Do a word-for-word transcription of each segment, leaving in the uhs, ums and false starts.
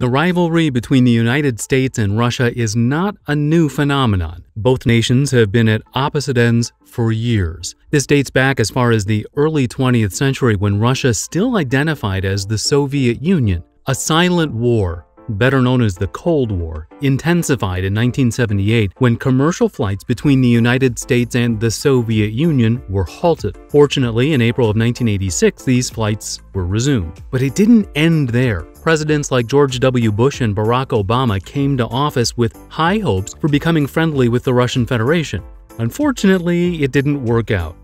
The rivalry between the United States and Russia is not a new phenomenon. Both nations have been at opposite ends for years. This dates back as far as the early twentieth century when Russia still identified as the Soviet Union. A silent war, better known as the Cold War, intensified in nineteen seventy-eight when commercial flights between the United States and the Soviet Union were halted. Fortunately, in April of nineteen eighty-six, these flights were resumed. But it didn't end there. Presidents like George W. Bush and Barack Obama came to office with high hopes for becoming friendly with the Russian Federation. Unfortunately, it didn't work out.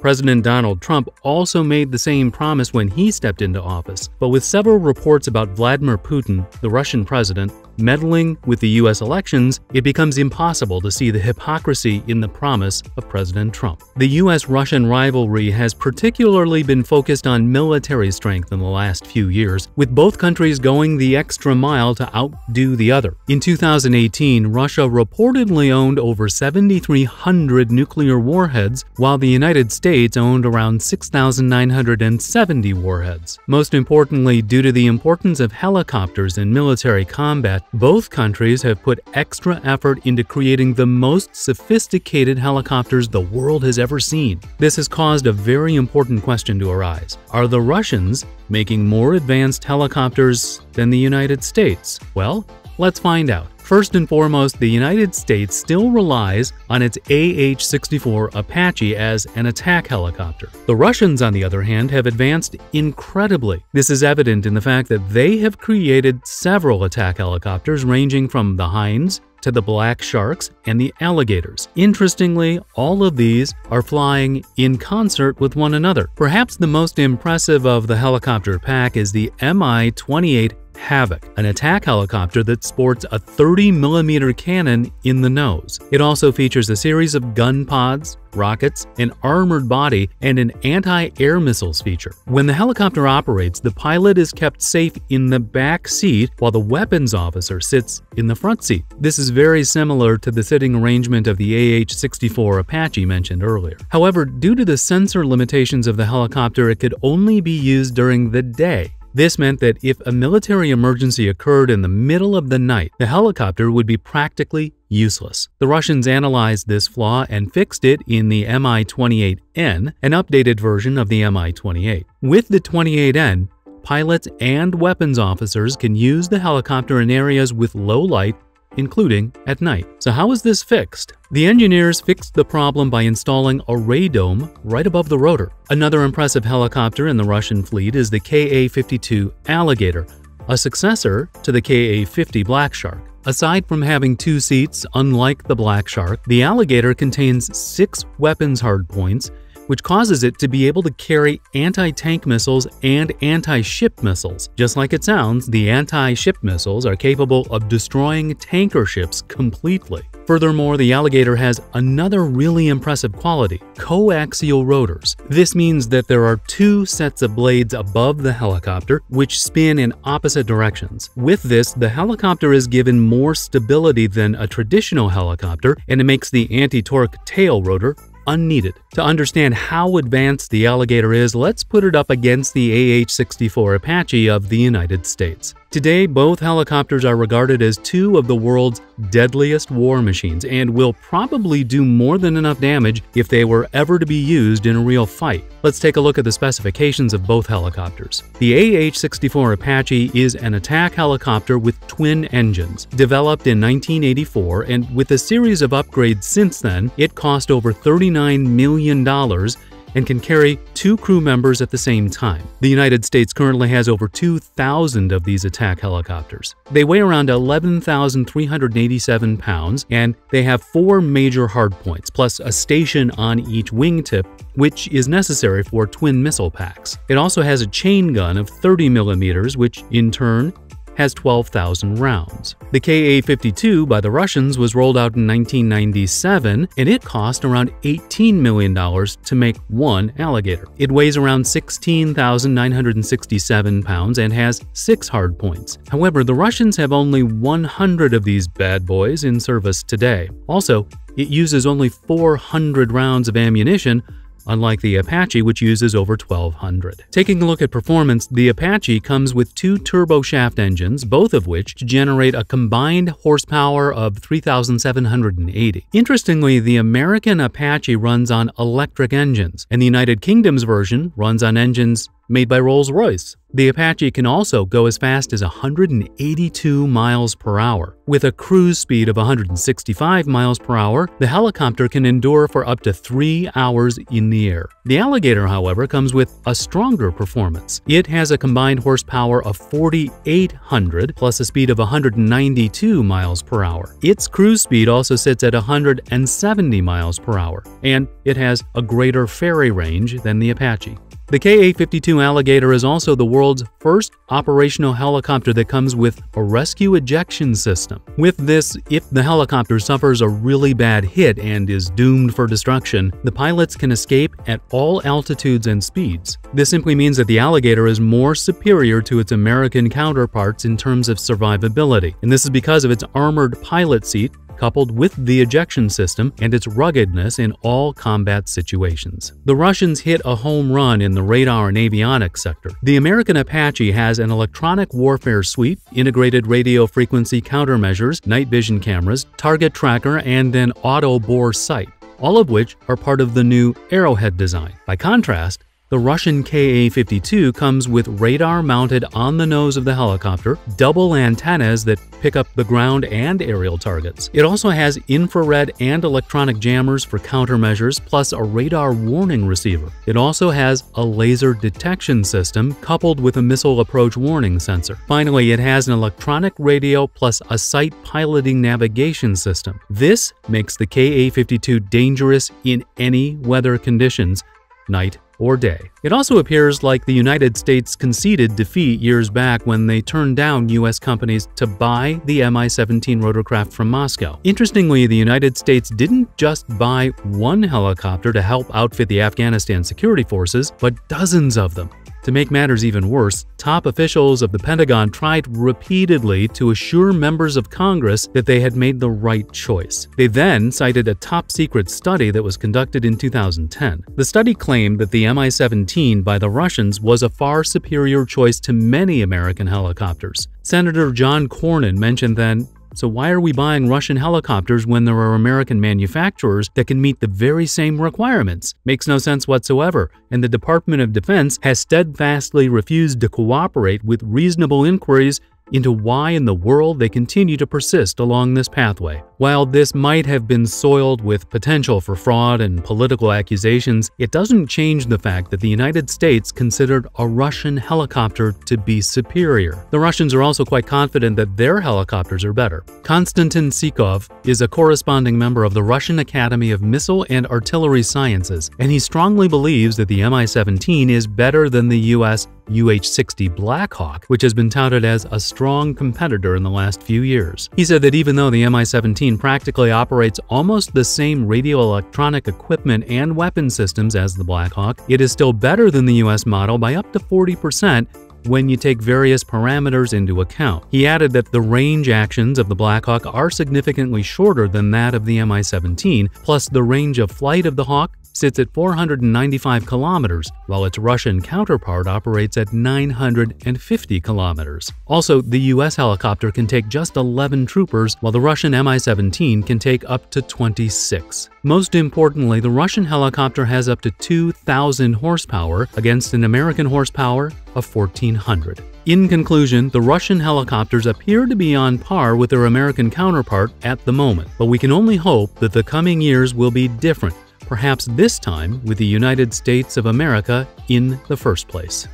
President Donald Trump also made the same promise when he stepped into office, but with several reports about Vladimir Putin, the Russian president, meddling with the U S elections, it becomes impossible to see the hypocrisy in the promise of President Trump. The U S-Russian rivalry has particularly been focused on military strength in the last few years, with both countries going the extra mile to outdo the other. In two thousand eighteen, Russia reportedly owned over seven thousand three hundred nuclear warheads, while the United States owned around six thousand nine hundred seventy warheads. Most importantly, due to the importance of helicopters in military combat, both countries have put extra effort into creating the most sophisticated helicopters the world has ever seen. This has caused a very important question to arise. Are the Russians making more advanced helicopters than the United States? Well, let's find out. First and foremost, the United States still relies on its A H sixty-four Apache as an attack helicopter. The Russians, on the other hand, have advanced incredibly. This is evident in the fact that they have created several attack helicopters ranging from the Hinds to the Black Sharks and the Alligators. Interestingly, all of these are flying in concert with one another. Perhaps the most impressive of the helicopter pack is the Mi twenty-eight Havoc, an attack helicopter that sports a thirty millimeter cannon in the nose. It also features a series of gun pods, rockets, an armored body, and an anti-air missiles feature. When the helicopter operates, the pilot is kept safe in the back seat while the weapons officer sits in the front seat. This is very similar to the sitting arrangement of the A H sixty-four Apache mentioned earlier. However, due to the sensor limitations of the helicopter, it could only be used during the day. This meant that if a military emergency occurred in the middle of the night, the helicopter would be practically useless. The Russians analyzed this flaw and fixed it in the Mi twenty-eight N, an updated version of the Mi twenty-eight. With the twenty-eight N, pilots and weapons officers can use the helicopter in areas with low light, including at night. So how is this fixed? The engineers fixed the problem by installing a radome right above the rotor. Another impressive helicopter in the Russian fleet is the Ka fifty-two Alligator, a successor to the Ka fifty Black Shark. Aside from having two seats, unlike the Black Shark, the Alligator contains six weapons hardpoints, which causes it to be able to carry anti-tank missiles and anti-ship missiles. Just like it sounds, the anti-ship missiles are capable of destroying tanker ships completely. Furthermore, the Alligator has another really impressive quality, coaxial rotors. This means that there are two sets of blades above the helicopter, which spin in opposite directions. With this, the helicopter is given more stability than a traditional helicopter, and it makes the anti-torque tail rotor unneeded. To understand how advanced the Alligator is, let's put it up against the A H sixty-four Apache of the United States. Today, both helicopters are regarded as two of the world's deadliest war machines and will probably do more than enough damage if they were ever to be used in a real fight. Let's take a look at the specifications of both helicopters. The A H sixty-four Apache is an attack helicopter with twin engines. Developed in nineteen eighty-four and with a series of upgrades since then, it cost over thirty-nine million dollars and can carry two crew members at the same time. The United States currently has over two thousand of these attack helicopters. They weigh around eleven thousand three hundred eighty-seven pounds, and they have four major hardpoints, plus a station on each wingtip, which is necessary for twin missile packs. It also has a chain gun of thirty millimeters, which in turn has twelve thousand rounds. The Ka fifty-two by the Russians was rolled out in nineteen ninety-seven, and it cost around eighteen million dollars to make one Alligator. It weighs around sixteen thousand nine hundred sixty-seven pounds and has six hardpoints. However, the Russians have only one hundred of these bad boys in service today. Also, it uses only four hundred rounds of ammunition, unlike the Apache, which uses over twelve hundred. Taking a look at performance, the Apache comes with two turboshaft engines, both of which generate a combined horsepower of three thousand seven hundred eighty. Interestingly, the American Apache runs on electric engines, and the United Kingdom's version runs on engines made by Rolls-Royce. The Apache can also go as fast as one hundred eighty-two miles per hour. With a cruise speed of one hundred sixty-five miles per hour, the helicopter can endure for up to three hours in the air. The Alligator, however, comes with a stronger performance. It has a combined horsepower of forty-eight hundred plus a speed of one hundred ninety-two miles per hour. Its cruise speed also sits at one hundred seventy miles per hour, and it has a greater ferry range than the Apache. The Ka fifty-two Alligator is also the world's first operational helicopter that comes with a rescue ejection system. With this, if the helicopter suffers a really bad hit and is doomed for destruction, the pilots can escape at all altitudes and speeds. This simply means that the Alligator is more superior to its American counterparts in terms of survivability, and this is because of its armored pilot seat, coupled with the ejection system and its ruggedness in all combat situations. The Russians hit a home run in the radar and avionics sector. The American Apache has an electronic warfare suite, integrated radio frequency countermeasures, night vision cameras, target tracker, and an auto-bore sight, all of which are part of the new Arrowhead design. By contrast, the Russian Ka fifty-two comes with radar mounted on the nose of the helicopter, double antennas that pick up the ground and aerial targets. It also has infrared and electronic jammers for countermeasures, plus a radar warning receiver. It also has a laser detection system coupled with a missile approach warning sensor. Finally, it has an electronic radio plus a sight piloting navigation system. This makes the Ka fifty-two dangerous in any weather conditions, night or day. It also appears like the United States conceded defeat years back when they turned down U S companies to buy the M I seventeen rotorcraft from Moscow. Interestingly, the United States didn't just buy one helicopter to help outfit the Afghanistan security forces, but dozens of them. To make matters even worse, top officials of the Pentagon tried repeatedly to assure members of Congress that they had made the right choice. They then cited a top-secret study that was conducted in two thousand ten. The study claimed that the M I seventeen by the Russians was a far superior choice to many American helicopters. Senator John Cornyn mentioned then, "So why are we buying Russian helicopters when there are American manufacturers that can meet the very same requirements? Makes no sense whatsoever, and the Department of Defense has steadfastly refused to cooperate with reasonable inquiries into why in the world they continue to persist along this pathway." While this might have been soiled with potential for fraud and political accusations, it doesn't change the fact that the United States considered a Russian helicopter to be superior. The Russians are also quite confident that their helicopters are better. Konstantin Sikov is a corresponding member of the Russian Academy of Missile and Artillery Sciences, and he strongly believes that the M I seventeen is better than the U S U H sixty Black Hawk, which has been touted as a strong competitor in the last few years. He said that even though the M I seventeen practically operates almost the same radio electronic equipment and weapon systems as the Black Hawk, it is still better than the U S model by up to forty percent when you take various parameters into account. He added that the range actions of the Black Hawk are significantly shorter than that of the M I seventeen, plus the range of flight of the Hawk sits at four hundred ninety-five kilometers, while its Russian counterpart operates at nine hundred fifty kilometers. Also, the U S helicopter can take just eleven troopers, while the Russian M I seventeen can take up to twenty-six. Most importantly, the Russian helicopter has up to two thousand horsepower against an American horsepower of fourteen hundred. In conclusion, the Russian helicopters appear to be on par with their American counterpart at the moment, but we can only hope that the coming years will be different, perhaps this time with the United States of America in the first place.